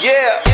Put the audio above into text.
Yeah.